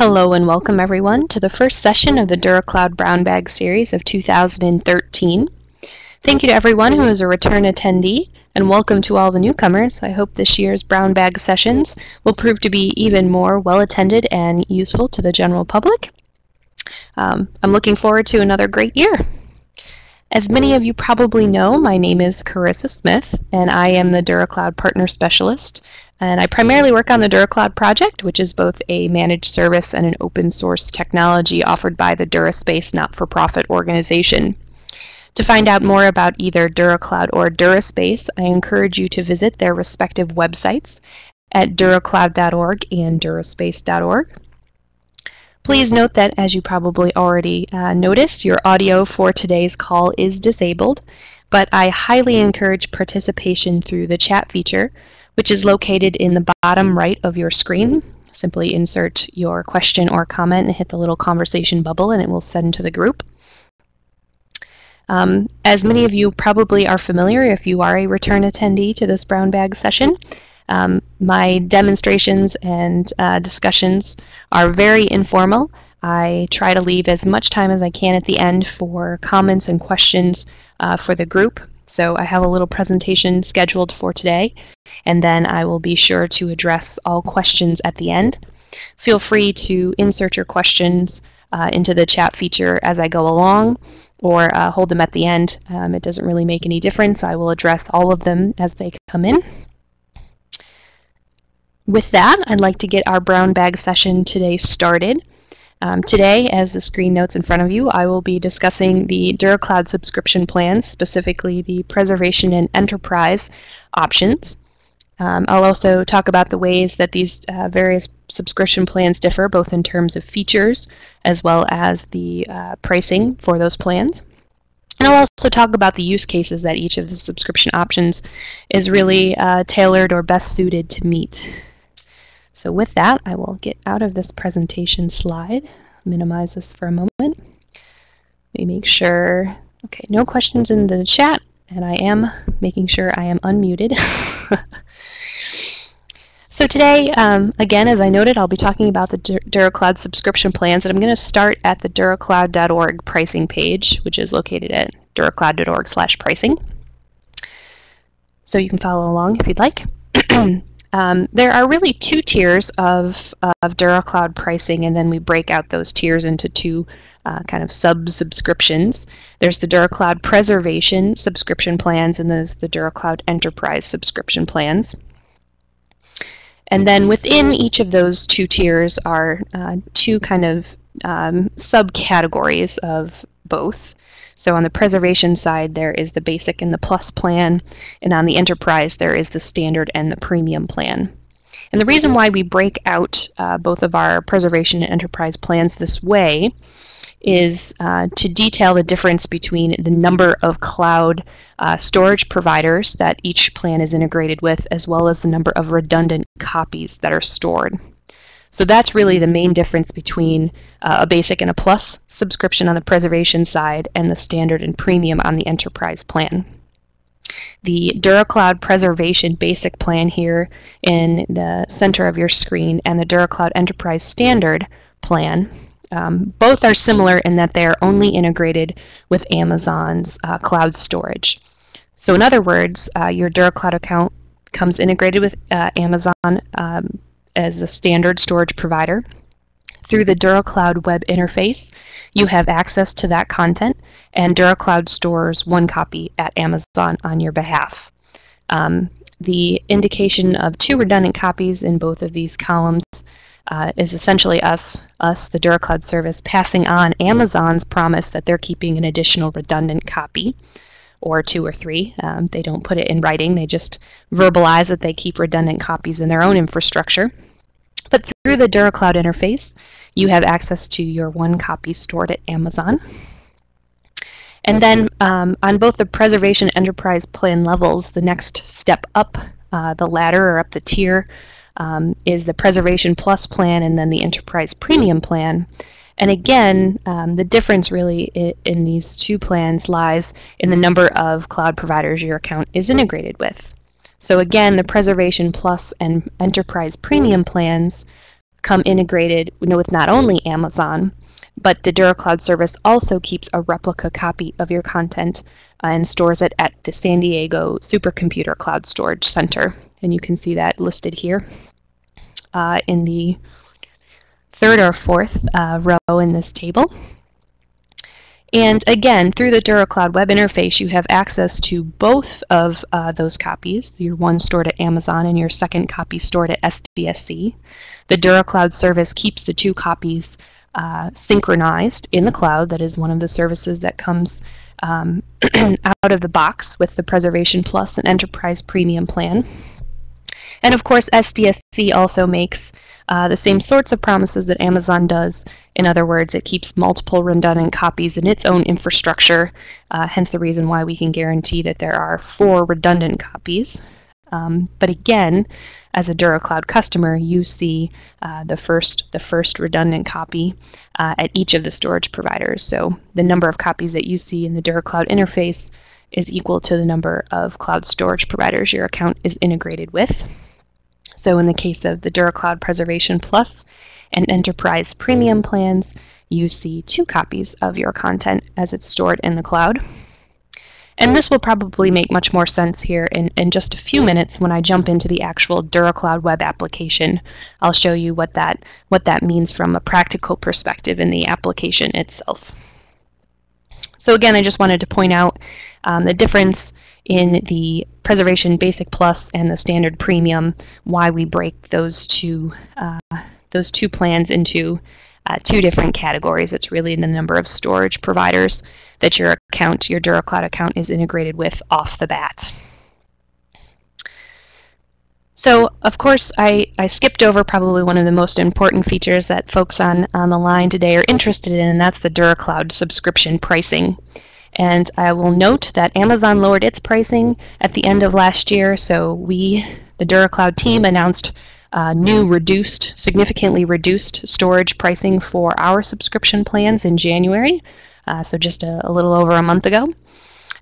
Hello and welcome everyone to the first session of the DuraCloud Brown Bag series of 2013. Thank you to everyone who is a return attendee, and welcome to all the newcomers. I hope this year's Brown Bag sessions will prove to be even more well attended and useful to the general public. I'm looking forward to another great year. As many of you probably know, my name is Carissa Smith, and I am the DuraCloud Partner Specialist. And I primarily work on the DuraCloud project, which is both a managed service and an open source technology offered by the DuraSpace not-for-profit organization. To find out more about either DuraCloud or DuraSpace, I encourage you to visit their respective websites at duracloud.org and duraspace.org. Please note that, as you probably already noticed, your audio for today's call is disabled, but I highly encourage participation through the chat feature, which is located in the bottom right of your screen. Simply insert your question or comment and hit the little conversation bubble, and it will send to the group. As many of you probably are familiar, if you are a return attendee to this brown bag session, my demonstrations and discussions are very informal. I try to leave as much time as I can at the end for comments and questions for the group. So I have a little presentation scheduled for today, and then I will be sure to address all questions at the end. Feel free to insert your questions into the chat feature as I go along, or hold them at the end. It doesn't really make any difference. I will address all of them as they come in. With that, I'd like to get our brown bag session today started. Today, as the screen notes in front of you, I will be discussing the DuraCloud subscription plans, specifically the preservation and enterprise options. I'll also talk about the ways that these various subscription plans differ, both in terms of features as well as the pricing for those plans. And I'll also talk about the use cases that each of the subscription options is really tailored or best suited to meet. So with that, I will get out of this presentation slide, minimize this for a moment. Let me make sure, okay, no questions in the chat, and I am making sure I am unmuted. So today, again, as I noted, I'll be talking about the DuraCloud subscription plans, and I'm going to start at the duracloud.org pricing page, which is located at duracloud.org/pricing. So you can follow along if you'd like. There are really two tiers of DuraCloud pricing, and then we break out those tiers into two kind of sub-subscriptions. There's the DuraCloud Preservation subscription plans, and there's the DuraCloud Enterprise subscription plans. And then within each of those two tiers are two kind of subcategories of both. So on the preservation side, there is the basic and the plus plan, and on the enterprise, there is the standard and the premium plan. And the reason why we break out both of our preservation and enterprise plans this way is to detail the difference between the number of cloud storage providers that each plan is integrated with, as well as the number of redundant copies that are stored. So that's really the main difference between a basic and a plus subscription on the preservation side and the standard and premium on the enterprise plan. The DuraCloud Preservation Basic plan here in the center of your screen and the DuraCloud Enterprise Standard plan, both are similar in that they are only integrated with Amazon's cloud storage. So in other words, your DuraCloud account comes integrated with Amazon as a standard storage provider. Through the DuraCloud web interface, you have access to that content, and DuraCloud stores one copy at Amazon on your behalf. The indication of two redundant copies in both of these columns is essentially us, the DuraCloud service, passing on Amazon's promise that they're keeping an additional redundant copy, or two or three. They don't put it in writing. They just verbalize that they keep redundant copies in their own infrastructure. But through the DuraCloud interface, you have access to your one copy stored at Amazon. And then on both the preservation enterprise plan levels, the next step up the ladder or up the tier is the preservation plus plan and then the enterprise premium plan. And again, the difference really in these two plans lies in the number of cloud providers your account is integrated with. So again, the Preservation Plus and Enterprise Premium plans come integrated with not only Amazon, but the DuraCloud service also keeps a replica copy of your content and stores it at the San Diego Supercomputer Cloud Storage Center. And you can see that listed here in the third or fourth row in this table. And again, through the DuraCloud web interface, you have access to both of those copies, your one stored at Amazon and your second copy stored at SDSC. The DuraCloud service keeps the two copies synchronized in the cloud. That is one of the services that comes out of the box with the Preservation Plus and Enterprise Premium plan. And of course, SDSC also makes the same sorts of promises that Amazon does. In other words, it keeps multiple redundant copies in its own infrastructure, hence the reason why we can guarantee that there are 4 redundant copies. But again, as a DuraCloud customer, you see the first redundant copy at each of the storage providers. So the number of copies that you see in the DuraCloud interface is equal to the number of cloud storage providers your account is integrated with. So in the case of the DuraCloud Preservation Plus and Enterprise Premium plans, you see 2 copies of your content as it's stored in the cloud. And this will probably make much more sense here in just a few minutes when I jump into the actual DuraCloud web application. I'll show you what that means from a practical perspective in the application itself. So again, I just wanted to point out the difference in the Preservation Basic Plus and the Standard Premium, why we break those two plans into 2 different categories. It's really in the number of storage providers that your account, your DuraCloud account, is integrated with off the bat. So, of course, I skipped over probably one of the most important features that folks on the line today are interested in, and that's the DuraCloud subscription pricing. And I will note that Amazon lowered its pricing at the end of last year, so we, the DuraCloud team, announced new reduced, significantly reduced storage pricing for our subscription plans in January, so just a little over a month ago.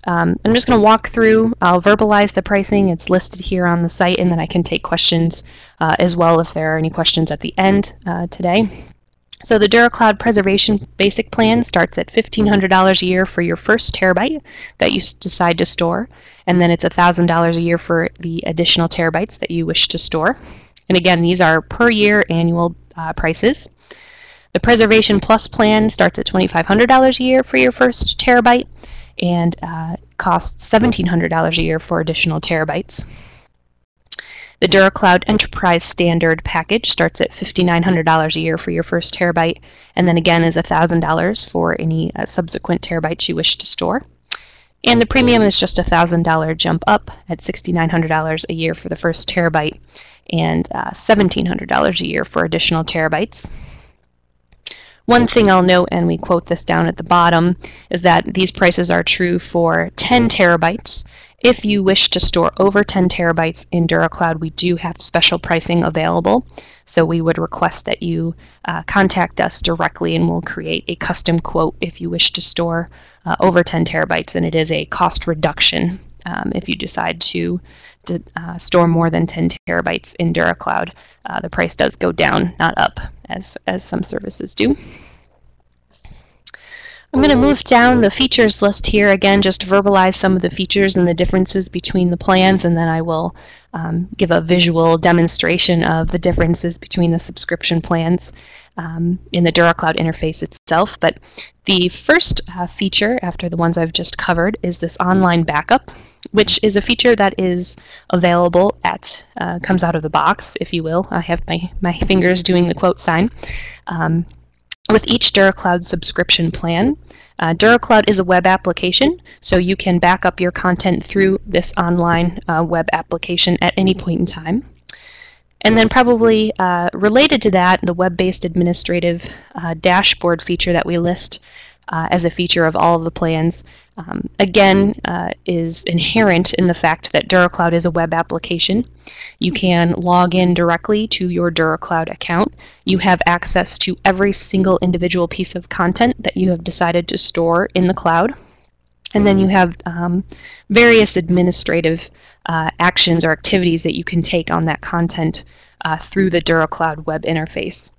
I'm just going to walk through, I'll verbalize the pricing, it's listed here on the site, and then I can take questions as well if there are any questions at the end today. So the DuraCloud Preservation Basic plan starts at $1,500 a year for your first terabyte that you decide to store, and then it's $1,000 a year for the additional terabytes that you wish to store. And again, these are per year annual prices. The Preservation Plus plan starts at $2,500 a year for your first terabyte and costs $1,700 a year for additional terabytes. The DuraCloud Enterprise Standard package starts at $5,900 a year for your first terabyte, and then again is $1,000 for any subsequent terabytes you wish to store. And the premium is just a $1,000 jump up at $6,900 a year for the first terabyte and $1,700 a year for additional terabytes. One thing I'll note, and we quote this down at the bottom, is that these prices are true for 10 terabytes. If you wish to store over 10 terabytes in DuraCloud, we do have special pricing available. So we would request that you contact us directly, and we'll create a custom quote if you wish to store over 10 terabytes, and it is a cost reduction if you decide to store more than 10 terabytes in DuraCloud. The price does go down, not up, as some services do. I'm going to move down the features list here, again just verbalize some of the features and the differences between the plans, and then I will give a visual demonstration of the differences between the subscription plans in the DuraCloud interface itself. But the first feature, after the ones I've just covered, is this online backup, which is a feature that is available at, comes out of the box, if you will. I have my fingers doing the quote sign. With each DuraCloud subscription plan, DuraCloud is a web application, so you can back up your content through this online web application at any point in time. And then probably related to that, the web-based administrative dashboard feature that we list as a feature of all of the plans, again, is inherent in the fact that DuraCloud is a web application. You can log in directly to your DuraCloud account. You have access to every single individual piece of content that you have decided to store in the cloud. And then you have various administrative actions or activities that you can take on that content through the DuraCloud web interface.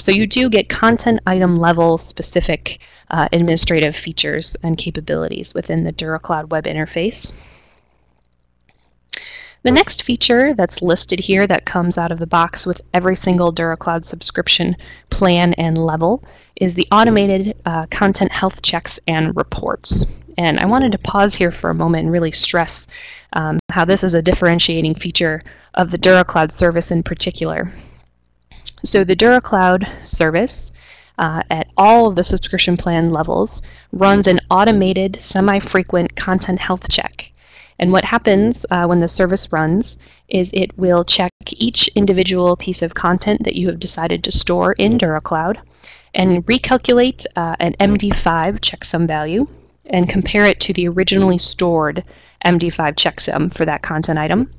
So you do get content item level specific administrative features and capabilities within the DuraCloud web interface. The next feature that's listed here that comes out of the box with every single DuraCloud subscription plan and level is the automated content health checks and reports. And I wanted to pause here for a moment and really stress how this is a differentiating feature of the DuraCloud service in particular. So the DuraCloud service at all of the subscription plan levels runs an automated semi-frequent content health check. And what happens when the service runs is it will check each individual piece of content that you have decided to store in DuraCloud and recalculate an MD5 checksum value and compare it to the originally stored MD5 checksum for that content item.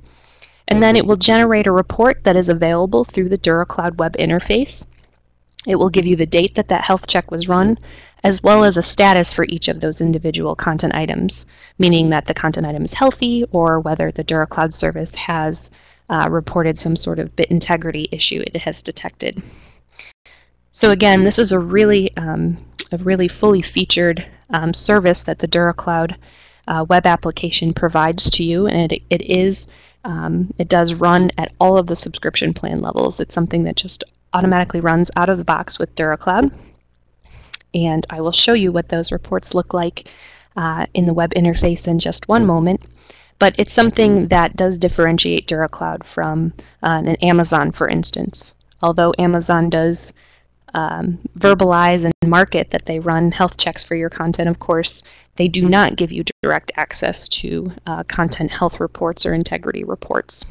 And then it will generate a report that is available through the DuraCloud web interface. It will give you the date that that health check was run, as well as a status for each of those individual content items, meaning that the content item is healthy or whether the DuraCloud service has reported some sort of bit integrity issue it has detected. So again, this is a really fully featured service that the DuraCloud web application provides to you, and it does run at all of the subscription plan levels. It's something that just automatically runs out of the box with DuraCloud. And I will show you what those reports look like in the web interface in just one moment. But it's something that does differentiate DuraCloud from an Amazon, for instance. Although Amazon does verbalize and market that they run health checks for your content, of course, they do not give you direct access to content health reports or integrity reports.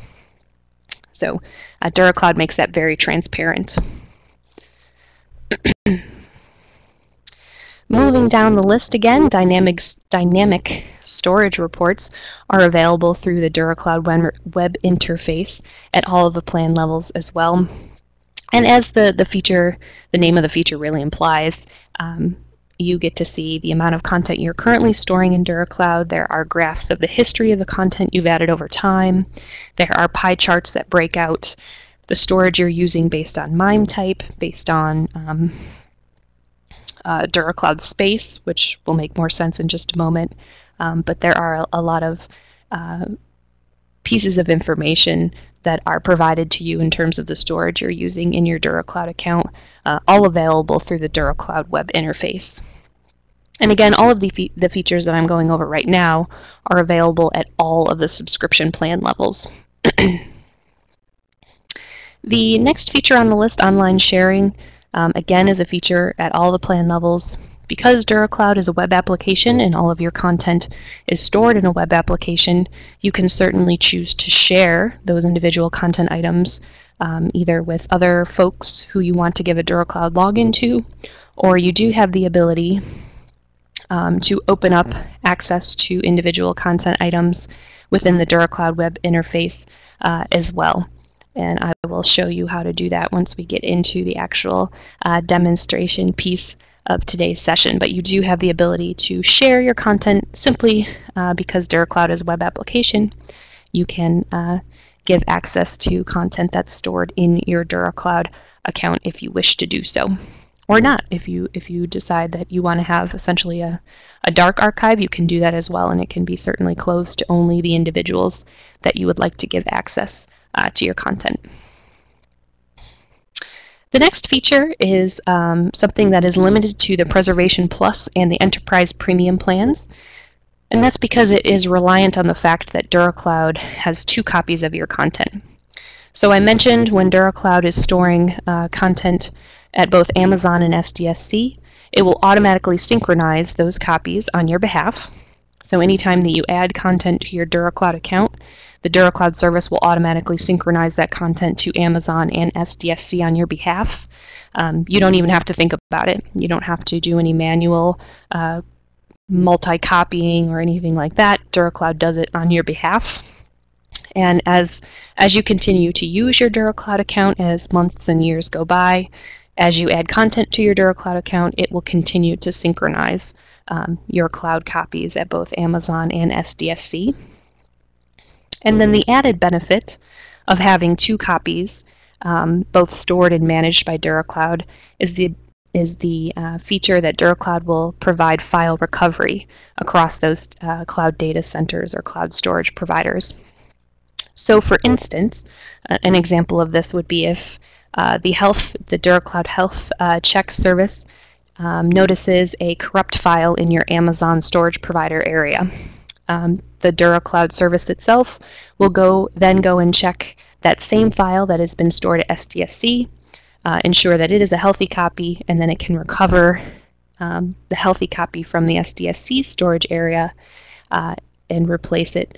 So DuraCloud makes that very transparent. Moving down the list again, dynamic storage reports are available through the DuraCloud web interface at all of the plan levels as well. And as the name of the feature really implies, you get to see the amount of content you're currently storing in DuraCloud. There are graphs of the history of the content you've added over time. There are pie charts that break out the storage you're using based on MIME type, based on DuraCloud space, which will make more sense in just a moment. But there are a lot of pieces of information that are provided to you in terms of the storage you're using in your DuraCloud account, all available through the DuraCloud web interface. And again, all of the features that I'm going over right now are available at all of the subscription plan levels. The next feature on the list, online sharing, again is a feature at all the plan levels. Because DuraCloud is a web application and all of your content is stored in a web application, you can certainly choose to share those individual content items either with other folks who you want to give a DuraCloud login to, or you do have the ability to open up access to individual content items within the DuraCloud web interface as well. And I will show you how to do that once we get into the actual demonstration piece of today's session. But you do have the ability to share your content simply because DuraCloud is a web application. You can give access to content that's stored in your DuraCloud account if you wish to do so, or not. If you decide that you want to have essentially a dark archive, you can do that as well, and it can be certainly closed to only the individuals that you would like to give access to your content. The next feature is something that is limited to the Preservation Plus and the Enterprise Premium plans, and that's because it is reliant on the fact that DuraCloud has two copies of your content. So I mentioned when DuraCloud is storing content at both Amazon and SDSC, it will automatically synchronize those copies on your behalf. So anytime that you add content to your DuraCloud account, the DuraCloud service will automatically synchronize that content to Amazon and SDSC on your behalf. You don't even have to think about it. You don't have to do any manual multi-copying or anything like that. DuraCloud does it on your behalf. And as you continue to use your DuraCloud account, as months and years go by, as you add content to your DuraCloud account, it will continue to synchronize your cloud copies at both Amazon and SDSC. And then the added benefit of having two copies both stored and managed by DuraCloud, is the feature that DuraCloud will provide file recovery across those cloud data centers or cloud storage providers. So for instance, an example of this would be if the DuraCloud Health Check service notices a corrupt file in your Amazon storage provider area. The DuraCloud service itself will then go and check that same file that has been stored at SDSC, ensure that it is a healthy copy, and then it can recover the healthy copy from the SDSC storage area and replace it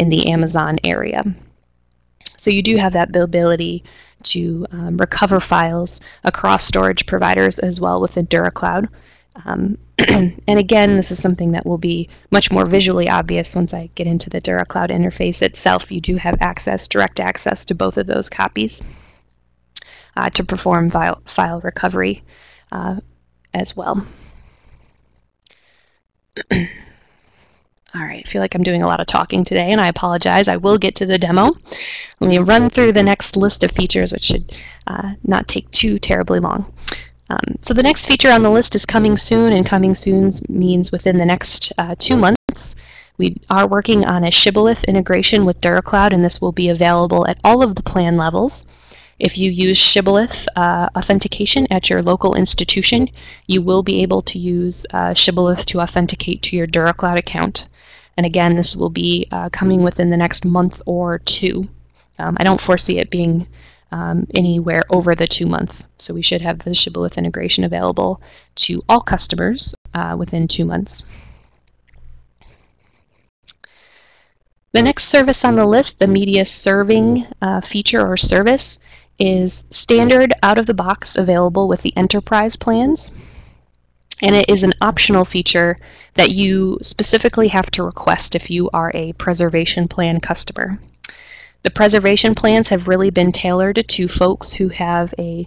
in the Amazon area. So you do have that ability to recover files across storage providers as well within DuraCloud. And again, this is something that will be much more visually obvious once I get into the DuraCloud interface itself. You do have access, direct access to both of those copies to perform file recovery as well. All right, I feel like I'm doing a lot of talking today, and I apologize. I will get to the demo. Let me run through the next list of features, which should not take too terribly long. So the next feature on the list is coming soon, and coming soon means within the next 2 months. We are working on a Shibboleth integration with DuraCloud, and this will be available at all of the plan levels. If you use Shibboleth authentication at your local institution, you will be able to use Shibboleth to authenticate to your DuraCloud account. And again, this will be coming within the next month or two. I don't foresee it being anywhere over the 2 month. So we should have the Shibboleth integration available to all customers within 2 months. The next service on the list, the media serving feature or service, is standard out of the box available with the enterprise plans. And it is an optional feature that you specifically have to request if you are a preservation plan customer. The preservation plans have really been tailored to folks who have a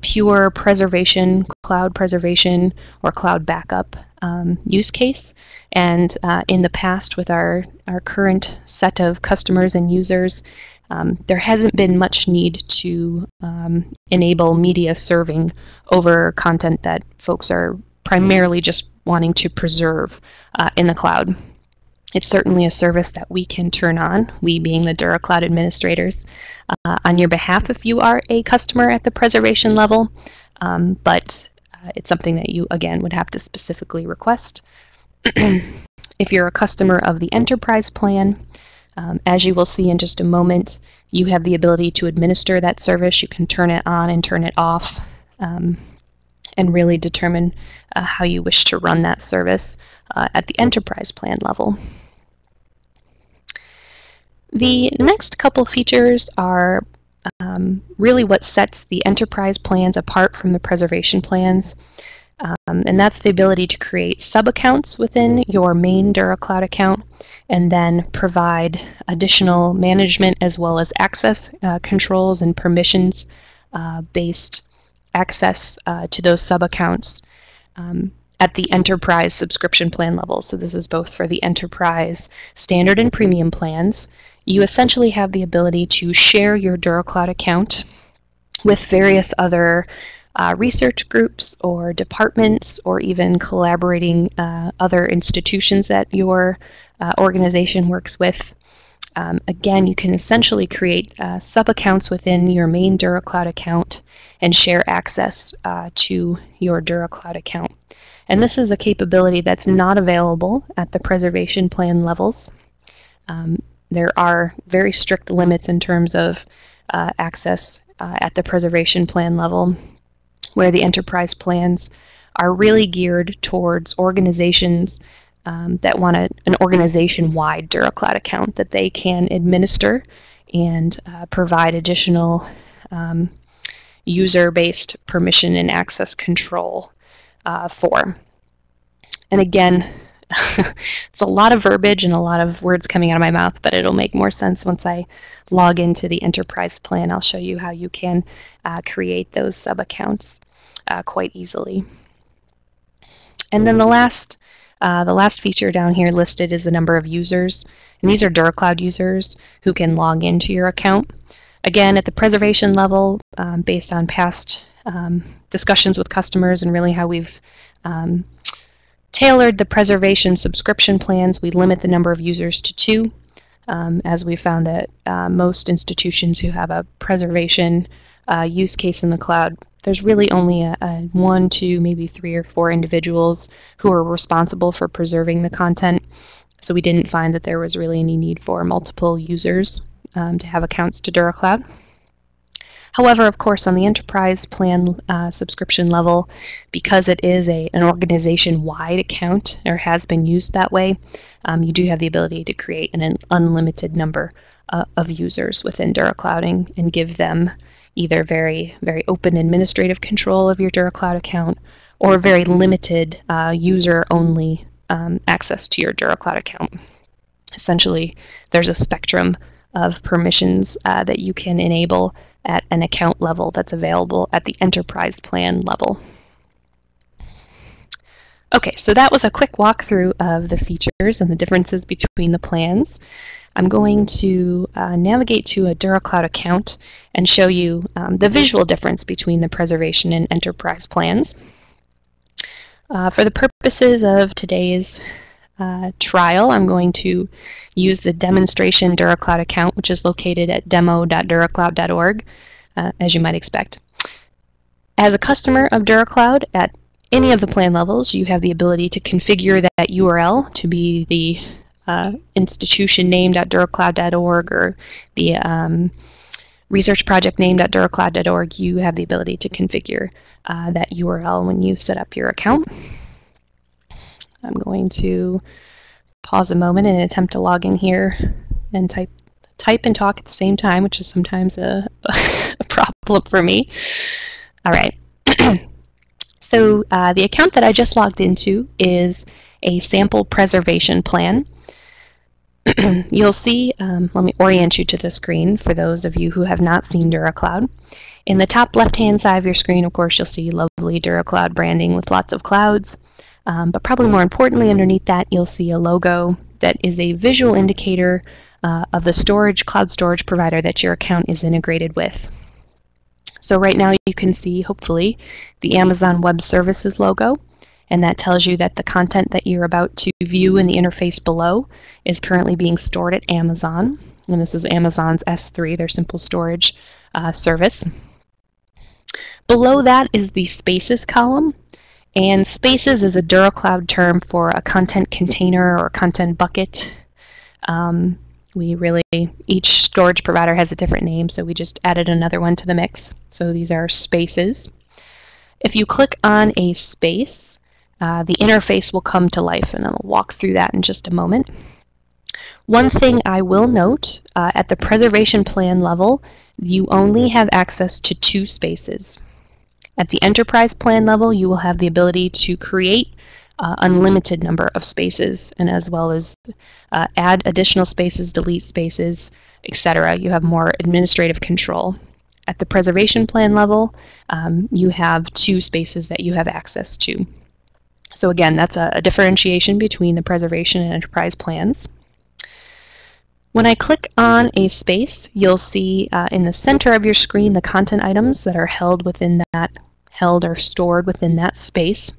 pure preservation, or cloud backup use case. And in the past, with our current set of customers and users, there hasn't been much need to enable media serving over content that folks are primarily just wanting to preserve in the cloud. It's certainly a service that we can turn on, we being the DuraCloud administrators, on your behalf if you are a customer at the preservation level, but it's something that you, again, would have to specifically request. If you're a customer of the enterprise plan, as you will see in just a moment, you have the ability to administer that service. You can turn it on and turn it off, and really determine how you wish to run that service at the enterprise plan level. The next couple features are really what sets the enterprise plans apart from the preservation plans, and that's the ability to create sub-accounts within your main DuraCloud account and then provide additional management as well as access controls and permissions based access to those sub-accounts at the enterprise subscription plan level. So this is both for the enterprise standard and premium plans. You essentially have the ability to share your DuraCloud account with various other research groups or departments, or even collaborating other institutions that your organization works with. Again, you can essentially create sub-accounts within your main DuraCloud account and share access to your DuraCloud account. And this is a capability that's not available at the preservation plan levels. There are very strict limits in terms of access at the preservation plan level, where the enterprise plans are really geared towards organizations that want an organization-wide DuraCloud account that they can administer and provide additional user-based permission and access control for. And again, it's a lot of verbiage and a lot of words coming out of my mouth, but it'll make more sense once I log into the enterprise plan. I'll show you how you can create those sub-accounts quite easily. And then the last feature down here listed is the number of users, and these are DuraCloud users who can log into your account. Again, at the preservation level, based on past discussions with customers and really how we've tailored the preservation subscription plans, we limit the number of users to 2, as we found that most institutions who have a preservation use case in the cloud, there's really only a 1, 2, maybe 3 or 4 individuals who are responsible for preserving the content. So we didn't find that there was really any need for multiple users to have accounts to DuraCloud. However, of course, on the enterprise plan subscription level, because it is an organization-wide account or has been used that way, you do have the ability to create an unlimited number of users within DuraCloud and give them either very, very open administrative control of your DuraCloud account or very limited user-only access to your DuraCloud account. Essentially, there's a spectrum of permissions that you can enable at an account level that's available at the enterprise plan level. Okay, so that was a quick walkthrough of the features and the differences between the plans. I'm going to navigate to a DuraCloud account and show you the visual difference between the preservation and enterprise plans. For the purposes of today's trial, I'm going to use the demonstration DuraCloud account, which is located at demo.duracloud.org, as you might expect. As a customer of DuraCloud, at any of the plan levels, you have the ability to configure that URL to be the institution name.duracloud.org or the research project name.duracloud.org. You have the ability to configure that URL when you set up your account. I'm going to pause a moment and attempt to log in here and type and talk at the same time, which is sometimes a problem for me. All right. So the account that I just logged into is a sample preservation plan. You'll see, let me orient you to the screen for those of you who have not seen DuraCloud. In the top left-hand side of your screen, of course, you'll see lovely DuraCloud branding with lots of clouds. But probably more importantly, underneath that, you'll see a logo that is a visual indicator of the cloud storage provider that your account is integrated with. So right now you can see, hopefully, the Amazon Web Services logo, and that tells you that the content that you're about to view in the interface below is currently being stored at Amazon, and this is Amazon's S3, their simple storage service. Below that is the Spaces column. And spaces is a DuraCloud term for a content container or content bucket. Each storage provider has a different name, so we just added another one to the mix. So these are spaces. If you click on a space, the interface will come to life, and I'll walk through that in just a moment. One thing I will note, at the preservation plan level, you only have access to 2 spaces. At the enterprise plan level, you will have the ability to create unlimited number of spaces, and as well as add additional spaces, delete spaces, etc. You have more administrative control. At the preservation plan level, you have 2 spaces that you have access to. So again, that's a differentiation between the preservation and enterprise plans. When I click on a space, you'll see in the center of your screen the content items that are held or stored within that space.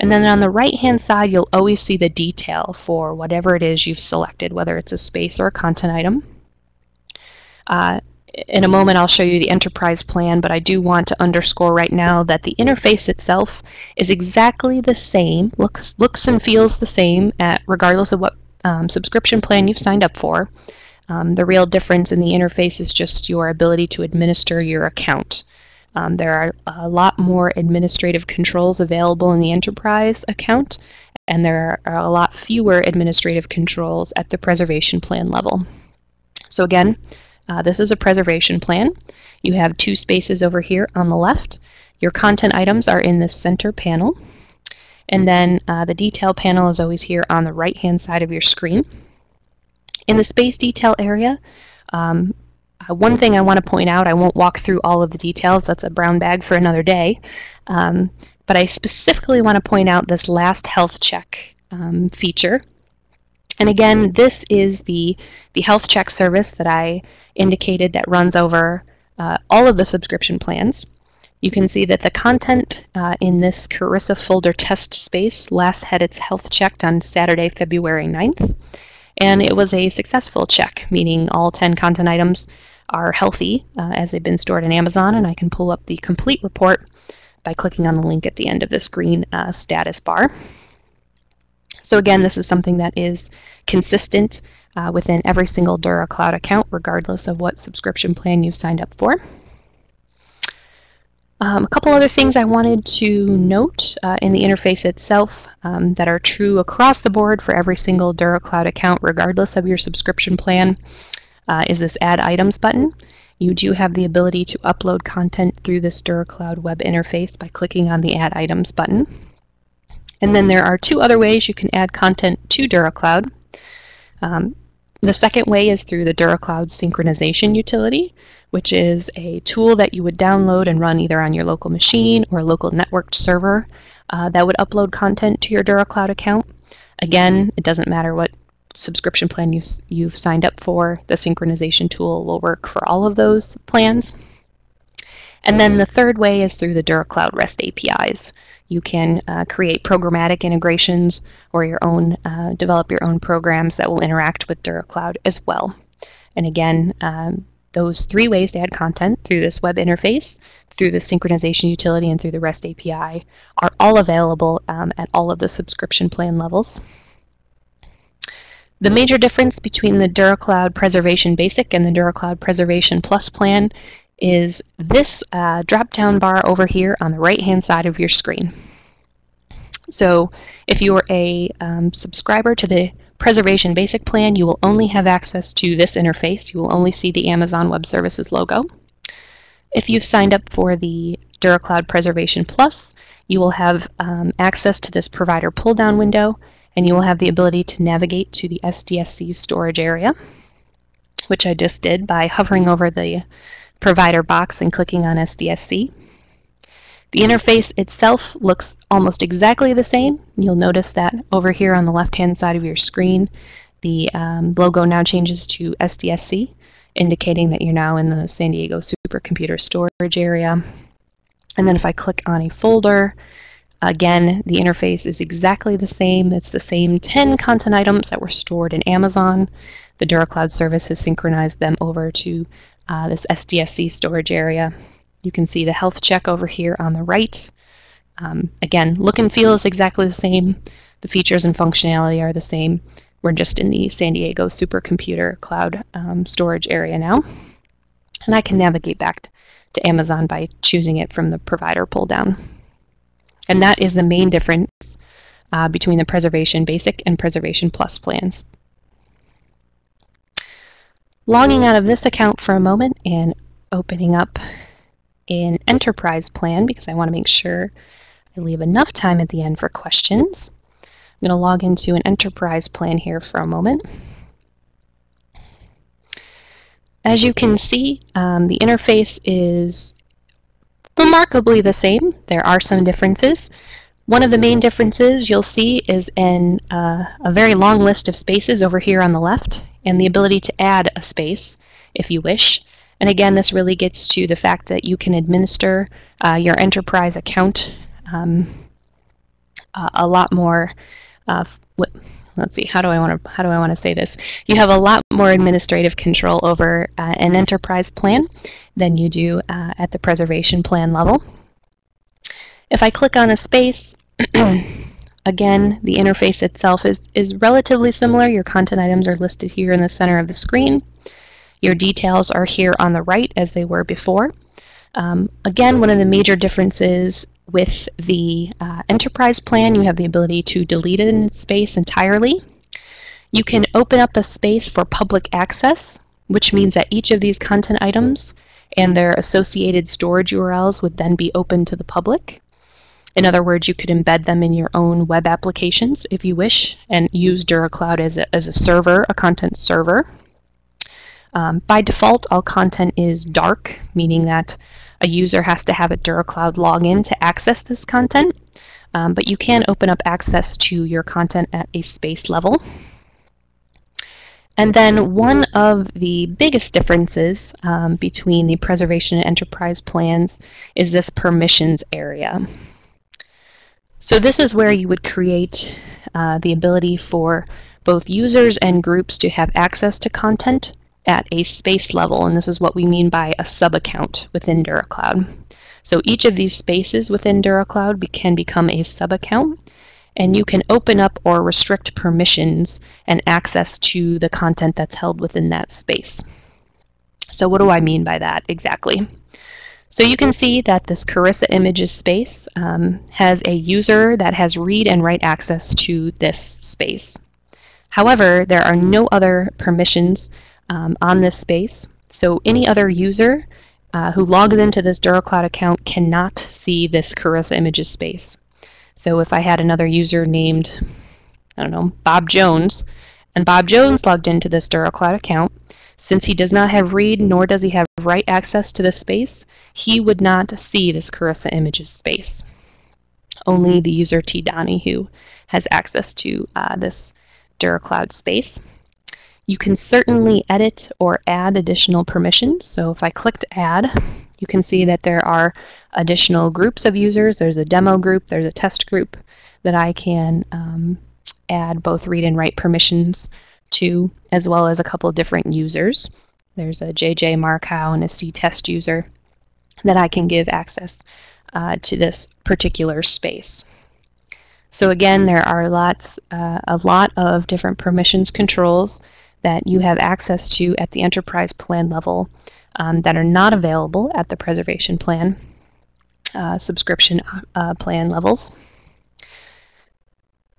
And then on the right-hand side, you'll always see the detail for whatever it is you've selected, whether it's a space or a content item. In a moment, I'll show you the enterprise plan, but I do want to underscore right now that the interface itself is exactly the same, looks and feels the same, regardless of what subscription plan you've signed up for. The real difference in the interface is just your ability to administer your account. There are a lot more administrative controls available in the enterprise account, and there are a lot fewer administrative controls at the preservation plan level. So again, this is a preservation plan. You have 2 spaces over here on the left. Your content items are in the center panel. And then the detail panel is always here on the right-hand side of your screen. In the space detail area, one thing I want to point out, I won't walk through all of the details, that's a brown bag for another day, but I specifically want to point out this last health check feature. And again, this is the health check service that I indicated that runs over all of the subscription plans. You can see that the content in this Carissa folder test space last had its health checked on Saturday, February 9th. And it was a successful check, meaning all 10 content items are healthy as they've been stored in Amazon. And I can pull up the complete report by clicking on the link at the end of this green status bar. So again, this is something that is consistent within every single DuraCloud account, regardless of what subscription plan you've signed up for. A couple other things I wanted to note in the interface itself that are true across the board for every single DuraCloud account, regardless of your subscription plan, is this Add Items button. You do have the ability to upload content through this DuraCloud web interface by clicking on the Add Items button. And then there are two other ways you can add content to DuraCloud. The second way is through the DuraCloud synchronization utility, which is a tool that you would download and run either on your local machine or a local networked server that would upload content to your DuraCloud account. Again, it doesn't matter what subscription plan you've signed up for. The synchronization tool will work for all of those plans. And then the third way is through the DuraCloud REST APIs. You can create programmatic integrations or your own, develop your own programs that will interact with DuraCloud as well. And again, those three ways to add content through this web interface, through the synchronization utility, and through the REST API are all available at all of the subscription plan levels. The major difference between the DuraCloud Preservation Basic and the DuraCloud Preservation Plus plan is this drop-down bar over here on the right-hand side of your screen. So if you are a subscriber to the Preservation Basic plan, you will only have access to this interface. You will only see the Amazon Web Services logo. If you've signed up for the DuraCloud Preservation Plus, you will have access to this provider pull-down window, and you will have the ability to navigate to the SDSC storage area, which I just did by hovering over the provider box and clicking on SDSC. The interface itself looks almost exactly the same. You'll notice that over here on the left-hand side of your screen, the logo now changes to SDSC, indicating that you're now in the San Diego Supercomputer storage area. And then if I click on a folder, again, the interface is exactly the same. It's the same 10 content items that were stored in Amazon. The DuraCloud service has synchronized them over to this SDSC storage area. You can see the health check over here on the right. Again, look and feel is exactly the same. The features and functionality are the same. We're just in the San Diego Supercomputer cloud storage area now. And I can navigate back to Amazon by choosing it from the provider pull-down. And that is the main difference between the Preservation Basic and Preservation Plus plans. Logging out of this account for a moment and opening up an enterprise plan because I want to make sure I leave enough time at the end for questions. I'm going to log into an enterprise plan here for a moment. As you can see, the interface is remarkably the same. There are some differences. One of the main differences you'll see is in a very long list of spaces over here on the left, and the ability to add a space if you wish. And again, this really gets to the fact that you can administer your enterprise account a lot more. Let's see, how do I want to say this? You have a lot more administrative control over an enterprise plan than you do at the preservation plan level. If I click on a space, again, the interface itself is relatively similar. Your content items are listed here in the center of the screen. Your details are here on the right as they were before. Again, one of the major differences with the enterprise plan, you have the ability to delete it in its space entirely. You can open up a space for public access, which means that each of these content items and their associated storage URLs would then be open to the public. In other words, you could embed them in your own web applications if you wish and use DuraCloud as a server, a content server. By default, all content is dark, meaning that a user has to have a DuraCloud login to access this content, but you can open up access to your content at a space level. And then one of the biggest differences between the preservation and enterprise plans is this permissions area. So this is where you would create the ability for both users and groups to have access to content at a space level, and this is what we mean by a sub-account within DuraCloud. So each of these spaces within DuraCloud can become a sub-account, and you can open up or restrict permissions and access to the content that's held within that space. So what do I mean by that exactly? So you can see that this Carissa Images space has a user that has read and write access to this space. However, there are no other permissions on this space, so any other user who logs into this DuraCloud account cannot see this Carissa Images space. So if I had another user named, I don't know, Bob Jones, and Bob Jones logged into this DuraCloud account, since he does not have read nor does he have write access to this space, he would not see this Carissa Images space. Only the user T. Donahue has access to this DuraCloud space. You can certainly edit or add additional permissions. So if I clicked Add, you can see that there are additional groups of users. There's a demo group, there's a test group that I can add both read and write permissions to, as well as a couple of different users. There's a JJ Markow and a C test user that I can give access to this particular space. So again, there are a lot of different permissions controls that you have access to at the enterprise plan level that are not available at the preservation plan, subscription plan levels.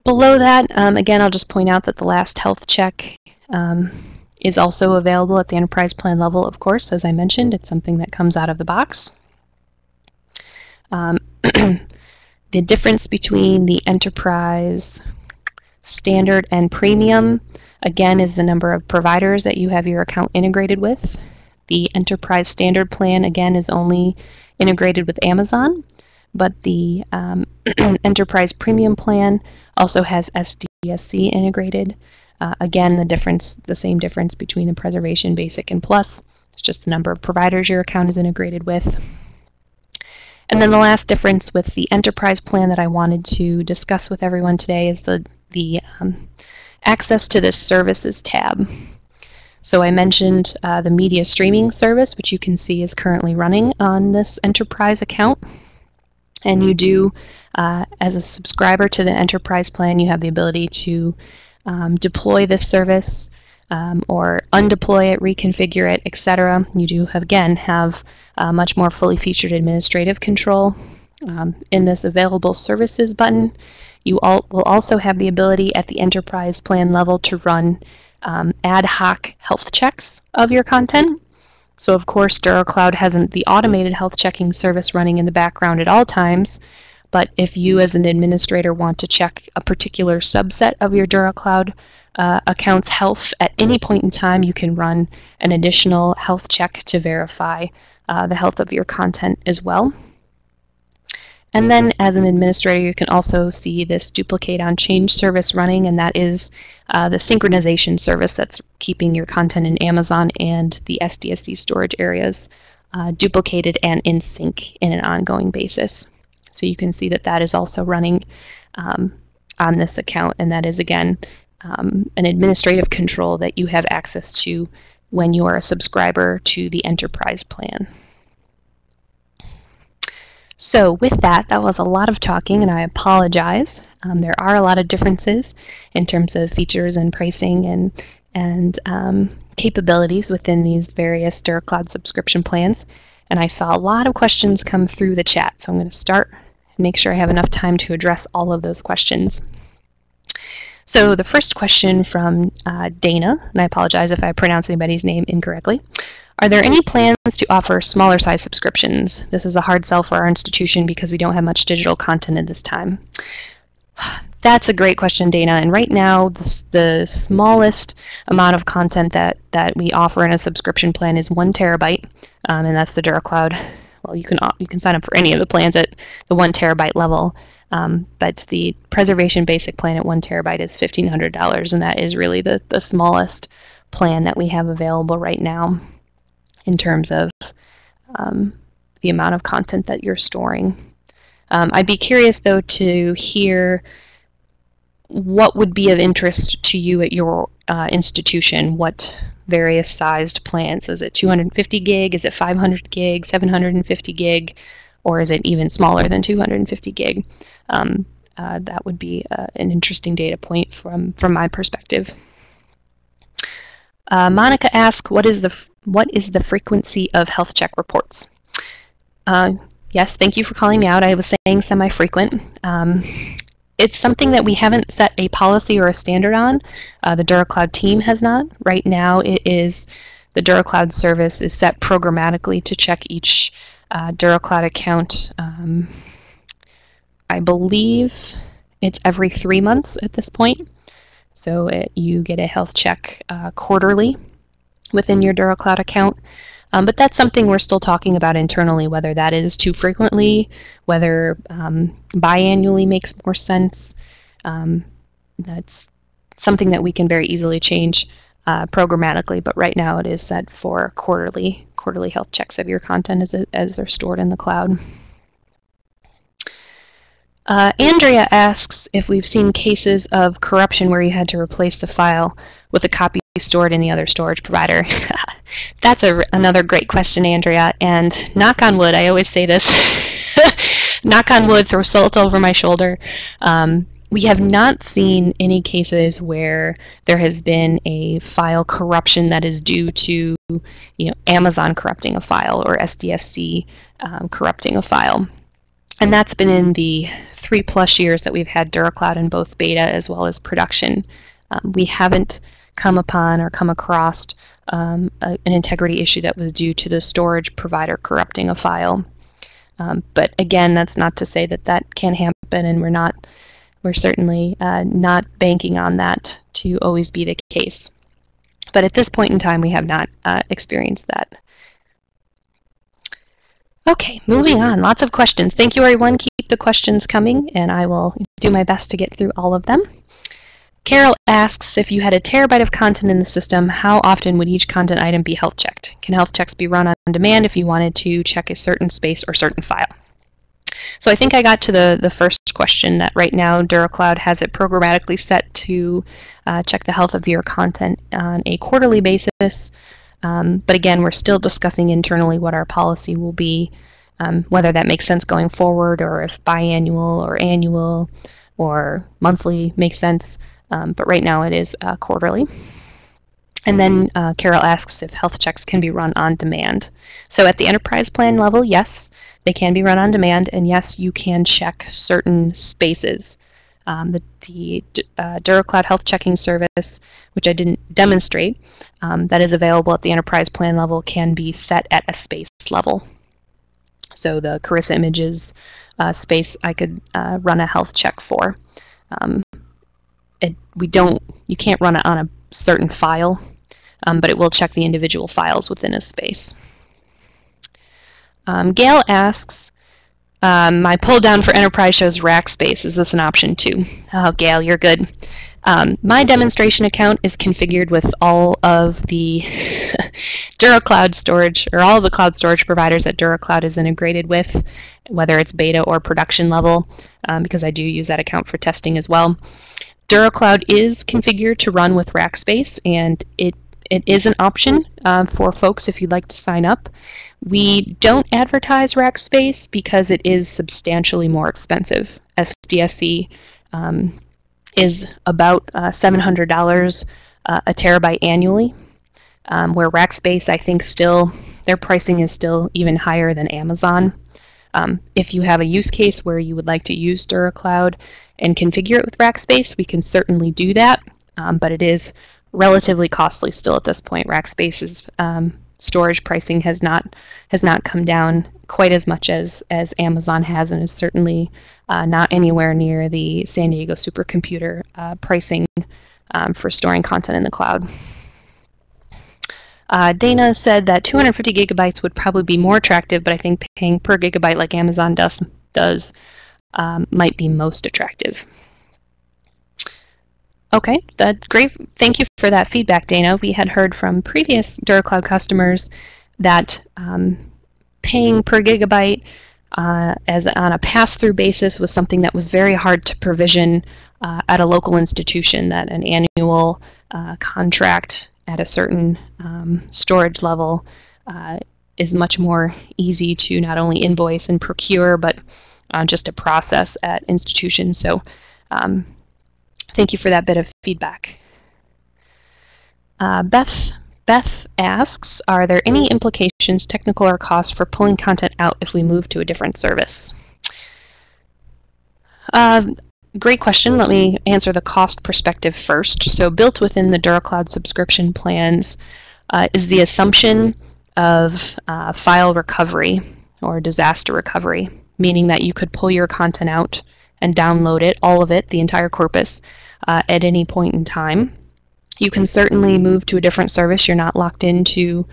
Below that, again, I'll just point out that the last health check is also available at the enterprise plan level, of course. As I mentioned, it's something that comes out of the box. The difference between the enterprise standard and premium, again, is the number of providers that you have your account integrated with. The enterprise standard plan, again, is only integrated with Amazon, but the enterprise premium plan also has SDSC integrated. Again, the same difference between the preservation, basic, and plus. It's just the number of providers your account is integrated with. And then the last difference with the enterprise plan that I wanted to discuss with everyone today is the access to the services tab. So I mentioned the media streaming service, which you can see is currently running on this enterprise account. And you do, as a subscriber to the enterprise plan, you have the ability to deploy this service or undeploy it, reconfigure it, etc. You do, have much more fully featured administrative control. In this Available Services button, you will also have the ability at the enterprise plan level to run ad hoc health checks of your content. So of course, DuraCloud hasn't the automated health checking service running in the background at all times, but if you as an administrator want to check a particular subset of your DuraCloud account's health at any point in time, you can run an additional health check to verify the health of your content as well. And then as an administrator, you can also see this duplicate on change service running, and that is the synchronization service that's keeping your content in Amazon and the SDSC storage areas duplicated and in sync in an ongoing basis. So you can see that that is also running on this account, and that is, again, an administrative control that you have access to when you are a subscriber to the enterprise plan. So with that, that was a lot of talking, and I apologize. There are a lot of differences in terms of features and pricing and capabilities within these various DuraCloud subscription plans. And I saw a lot of questions come through the chat, so I'm going to start and make sure I have enough time to address all of those questions. So the first question from Dana, and I apologize if I pronounce anybody's name incorrectly. Are there any plans to offer smaller size subscriptions? This is a hard sell for our institution because we don't have much digital content at this time. That's a great question, Dana. And right now, the smallest amount of content that we offer in a subscription plan is 1 terabyte, and that's the DuraCloud. Well, you can sign up for any of the plans at the 1 terabyte level, but the preservation basic plan at 1 terabyte is $1,500, and that is really the smallest plan that we have available right now in terms of the amount of content that you're storing. I'd be curious, though, to hear what would be of interest to you at your institution. What various sized plans? Is it 250 gig? Is it 500 gig? 750 gig? Or is it even smaller than 250 gig? That would be an interesting data point from my perspective. Monica asks, what is the frequency of health check reports? Yes, thank you for calling me out. I was saying semi-frequent. It's something that we haven't set a policy or a standard on. The DuraCloud team has not. Right now, it is the DuraCloud service is set programmatically to check each DuraCloud account. I believe it's every 3 months at this point. So you get a health check quarterly within your DuraCloud account. But that's something we're still talking about internally, whether that is too frequently, whether biannually makes more sense. That's something that we can very easily change programmatically, but right now it is set for quarterly health checks of your content as they're stored in the cloud. Andrea asks if we've seen cases of corruption where you had to replace the file with a copy stored in the other storage provider. That's another great question, Andrea, and knock on wood, I always say this, knock on wood, throw salt over my shoulder. We have not seen any cases where there has been a file corruption that is due to, you know, Amazon corrupting a file or SDSC corrupting a file. And that's been in the 3+ years that we've had DuraCloud in both beta as well as production. We haven't come upon or come across an integrity issue that was due to the storage provider corrupting a file. But again, that's not to say that that can happen, and we're certainly not banking on that to always be the case. But at this point in time, we have not experienced that. Okay, moving on. Lots of questions. Thank you, everyone. Keep the questions coming, and I will do my best to get through all of them. Carol asks, if you had a terabyte of content in the system, how often would each content item be health checked? Can health checks be run on demand if you wanted to check a certain space or certain file? So I think I got to the first question, that right now DuraCloud has it programmatically set to check the health of your content on a quarterly basis. But again, we're still discussing internally what our policy will be, whether that makes sense going forward, or if biannual or annual or monthly makes sense. But right now it is quarterly. And then Carol asks if health checks can be run on demand. So at the enterprise plan level, yes, they can be run on demand, and yes, you can check certain spaces. The DuraCloud health checking service, which I didn't demonstrate, that is available at the enterprise plan level, can be set at a space level. So the Carissa Images space I could run a health check for. You can't run it on a certain file, but it will check the individual files within a space. Gail asks, my pull down for enterprise shows Rackspace. Is this an option too? Oh, Gail, you're good. My demonstration account is configured with all of the DuraCloud storage, or all of the cloud storage providers that DuraCloud is integrated with, whether it's beta or production level, because I do use that account for testing as well. DuraCloud is configured to run with Rackspace, and it is an option for folks if you'd like to sign up. We don't advertise Rackspace because it is substantially more expensive. SDSC is about $700 a terabyte annually, where Rackspace, I think, still, their pricing is still even higher than Amazon. If you have a use case where you would like to use DuraCloud and configure it with Rackspace, we can certainly do that, but it is relatively costly still at this point. Rackspace's storage pricing has not come down quite as much as Amazon has, and is certainly not anywhere near the San Diego Supercomputer pricing for storing content in the cloud. Dana said that 250 gigabytes would probably be more attractive, but I think paying per gigabyte like Amazon does might be most attractive. Okay, that, great. Thank you for that feedback, Dana. We had heard from previous DuraCloud customers that paying per gigabyte as on a pass-through basis was something that was very hard to provision at a local institution, that an annual contract at a certain storage level is much more easy to not only invoice and procure, but just to process at institutions. So thank you for that bit of feedback. Beth asks, are there any implications, technical or cost, for pulling content out if we move to a different service? Great question. Let me answer the cost perspective first. So built within the DuraCloud subscription plans is the assumption of file recovery or disaster recovery, meaning that you could pull your content out and download it, all of it, the entire corpus, at any point in time. You can certainly move to a different service. You're not locked into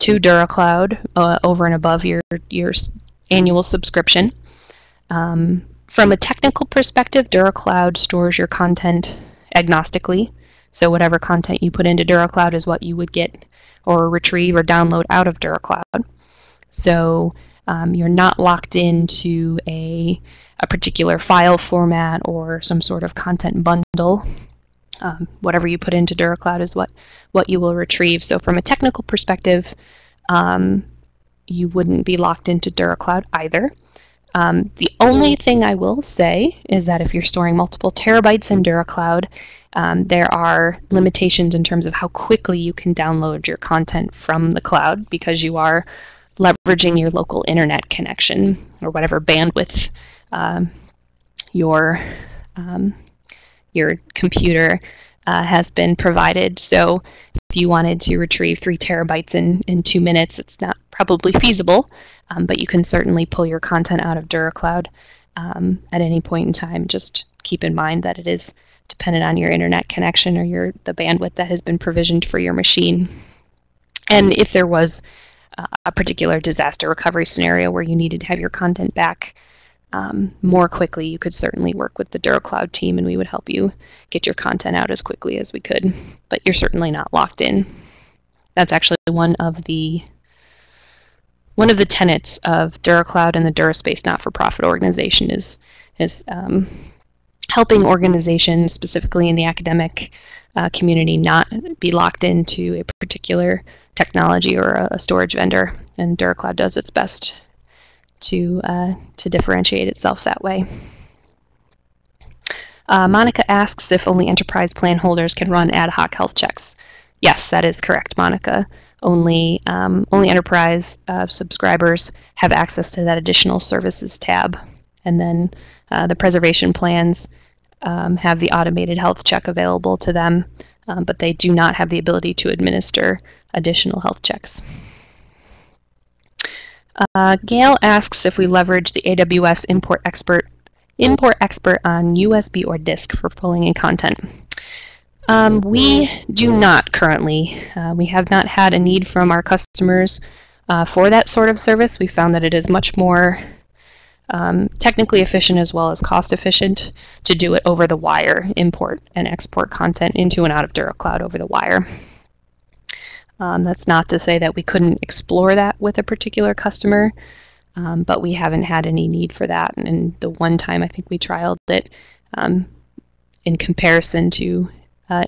DuraCloud over and above your annual subscription. From a technical perspective, DuraCloud stores your content agnostically. So whatever content you put into DuraCloud is what you would get or retrieve or download out of DuraCloud. So you're not locked into a particular file format or some sort of content bundle. Whatever you put into DuraCloud is what you will retrieve. So from a technical perspective, you wouldn't be locked into DuraCloud either. The only thing I will say is that if you're storing multiple terabytes in DuraCloud, there are limitations in terms of how quickly you can download your content from the cloud, because you are leveraging your local internet connection or whatever bandwidth your computer has been provided. So if you wanted to retrieve 3 terabytes in 2 minutes, it's not probably feasible, but you can certainly pull your content out of DuraCloud at any point in time. Just keep in mind that it is dependent on your internet connection or the bandwidth that has been provisioned for your machine. And if there was a particular disaster recovery scenario where you needed to have your content back more quickly, you could certainly work with the DuraCloud team and we would help you get your content out as quickly as we could, but you're certainly not locked in. That's actually one of the tenets of DuraCloud and the DuraSpace not-for-profit organization is helping organizations, specifically in the academic community, not be locked into a particular technology or a storage vendor, and DuraCloud does its best to differentiate itself that way. Monica asks if only enterprise plan holders can run ad hoc health checks. Yes, that is correct, Monica. Only enterprise subscribers have access to that additional services tab. And then the preservation plans have the automated health check available to them, but they do not have the ability to administer additional health checks. Gail asks if we leverage the AWS import expert on USB or disk for pulling in content. We do not currently. We have not had a need from our customers for that sort of service. We found that it is much more technically efficient as well as cost efficient to do it over the wire, import and export content into and out of DuraCloud over the wire. That's not to say that we couldn't explore that with a particular customer, but we haven't had any need for that. And the one time I think we trialed it in comparison to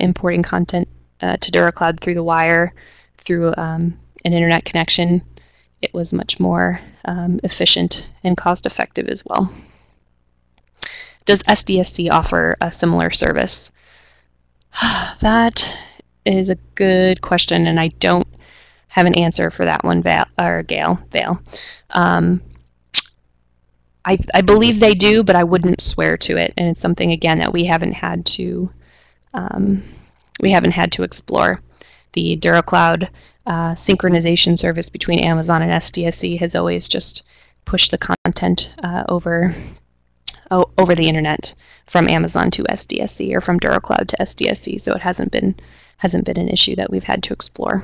importing content to DuraCloud through the wire, through an internet connection, it was much more efficient and cost-effective as well. Does SDSC offer a similar service? That is a good question, and I don't have an answer for that one, Gail. I believe they do, but I wouldn't swear to it, and it's something again that we haven't had to explore. The DuraCloud synchronization service between Amazon and SDSC has always just pushed the content over the internet from Amazon to SDSC or from DuraCloud to SDSC, so it hasn't been an issue that we've had to explore.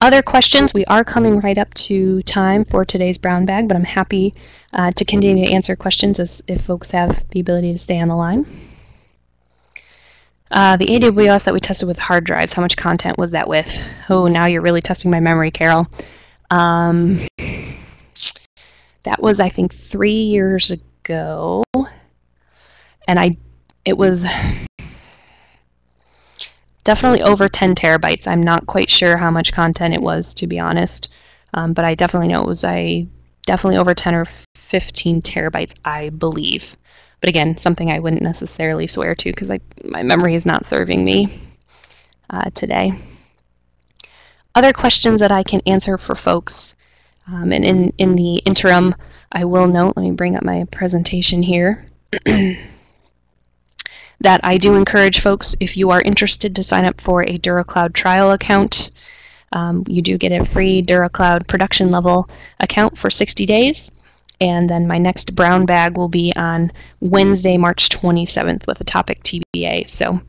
Other questions? We are coming right up to time for today's brown bag, but I'm happy to continue to answer questions if folks have the ability to stay on the line. The AWS that we tested with hard drives, how much content was that with? Oh, now you're really testing my memory, Carol. That was, I think, 3 years ago, and it was definitely over 10 terabytes. I'm not quite sure how much content it was, to be honest, but I definitely know it was definitely over 10 or 15 terabytes, I believe. But again, something I wouldn't necessarily swear to because my memory is not serving me today. Other questions that I can answer for folks, and in the interim, I will note, let me bring up my presentation here, that I do encourage folks, if you are interested, to sign up for a DuraCloud trial account. You do get a free DuraCloud production level account for 60 days. And then my next brown bag will be on Wednesday, March 27th with a topic TBA. So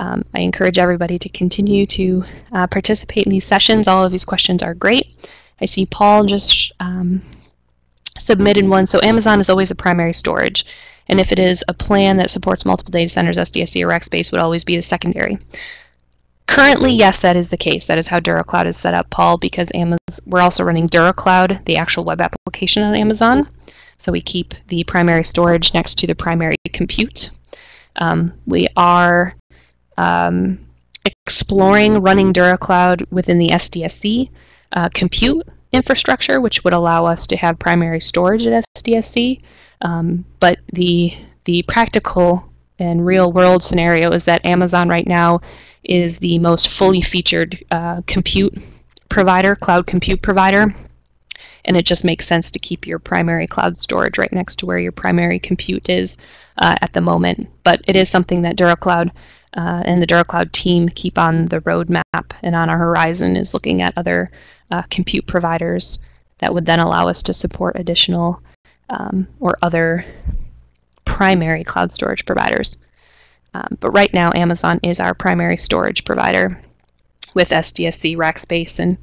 I encourage everybody to continue to participate in these sessions. All of these questions are great. I see Paul just submitted one. So Amazon is always a primary storage. And if it is a plan that supports multiple data centers, SDSC or Rackspace would always be the secondary. Currently, yes, that is the case. That is how DuraCloud is set up, Paul, because we're also running DuraCloud, the actual web application on Amazon. So we keep the primary storage next to the primary compute. We are exploring running DuraCloud within the SDSC compute infrastructure, which would allow us to have primary storage at SDSC. But the practical and real-world scenario is that Amazon right now is the most fully featured cloud compute provider, and it just makes sense to keep your primary cloud storage right next to where your primary compute is at the moment. But it is something that DuraCloud and the DuraCloud team keep on the roadmap and on our horizon, is looking at other compute providers that would then allow us to support additional or other primary cloud storage providers. But right now, Amazon is our primary storage provider with SDSC, Rackspace,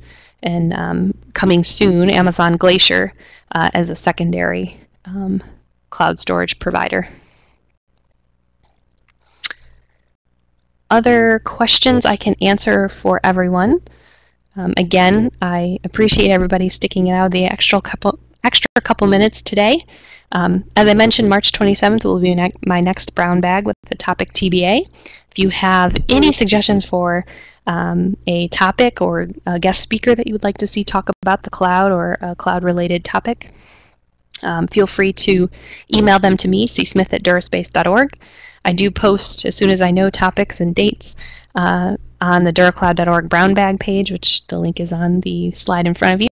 and coming soon, Amazon Glacier as a secondary cloud storage provider. Other questions I can answer for everyone. Again, I appreciate everybody sticking it out the extra couple minutes today. As I mentioned, March 27th will be my next brown bag with the topic TBA. If you have any suggestions for a topic or a guest speaker that you would like to see talk about the cloud or a cloud-related topic, feel free to email them to me, csmith@duraspace.org. I do post, as soon as I know topics and dates, on the duracloud.org brown bag page, which the link is on the slide in front of you.